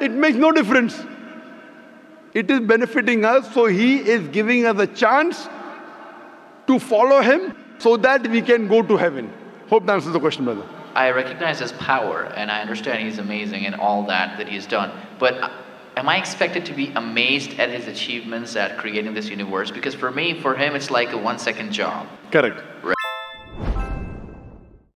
it makes no difference. It is benefiting us, so He is giving us a chance to follow Him so that we can go to heaven. Hope that answers the question, brother. I recognize His power and I understand He's amazing and all that He has done. But am I expected to be amazed at His achievements at creating this universe? Because for me, for Him, it's like a one-second job. Correct. Right?